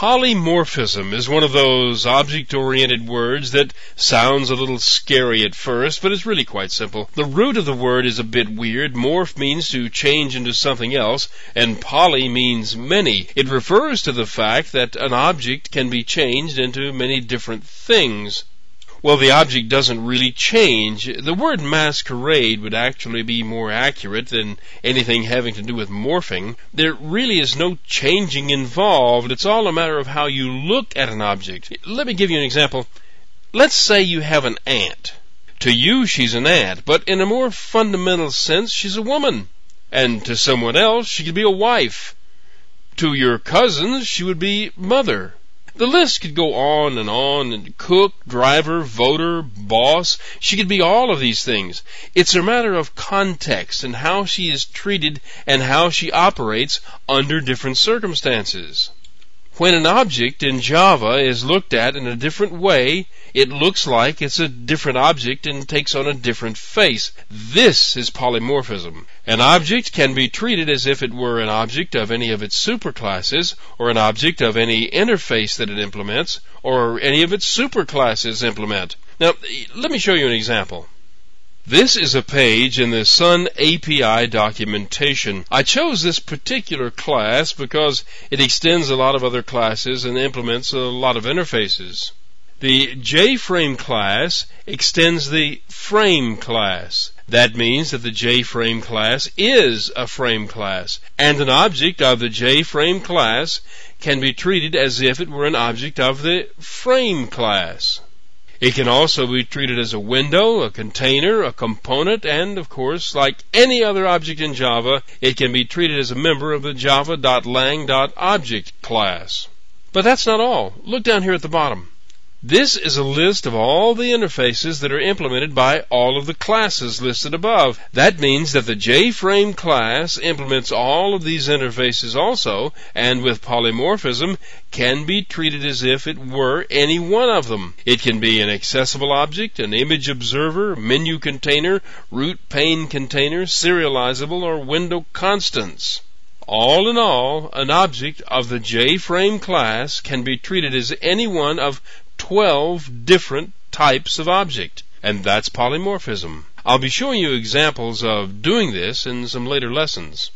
Polymorphism is one of those object-oriented words that sounds a little scary at first, but it's really quite simple. The root of the word is a bit weird. Morph means to change into something else, and poly means many. It refers to the fact that an object can be changed into many different things. Well, the object doesn't really change. The word masquerade would actually be more accurate than anything having to do with morphing. There really is no changing involved. It's all a matter of how you look at an object. Let me give you an example. Let's say you have an ant. To you, she's an ant, but in a more fundamental sense, she's a woman. And to someone else, she could be a wife. To your cousins, she would be mother. The list could go on, and cook, driver, voter, boss. She could be all of these things. It's a matter of context and how she is treated and how she operates under different circumstances. When an object in Java is looked at in a different way, it looks like it's a different object and takes on a different face. This is polymorphism. An object can be treated as if it were an object of any of its superclasses, or an object of any interface that it implements, or any of its superclasses implement. Now, let me show you an example. This is a page in the Sun API documentation. I chose this particular class because it extends a lot of other classes and implements a lot of interfaces. The JFrame class extends the frame class. That means that the JFrame class is a frame class, and an object of the JFrame class can be treated as if it were an object of the frame class. It can also be treated as a window, a container, a component, and, of course, like any other object in Java, it can be treated as a member of the java.lang.object class. But that's not all. Look down here at the bottom. This is a list of all the interfaces that are implemented by all of the classes listed above. That means that the JFrame class implements all of these interfaces also, and with polymorphism can be treated as if it were any one of them. It can be an accessible object, an image observer, menu container, root pane container, serializable, or window constants. All in all, an object of the JFrame class can be treated as any one of 12 different types of object, and that's polymorphism. I'll be showing you examples of doing this in some later lessons.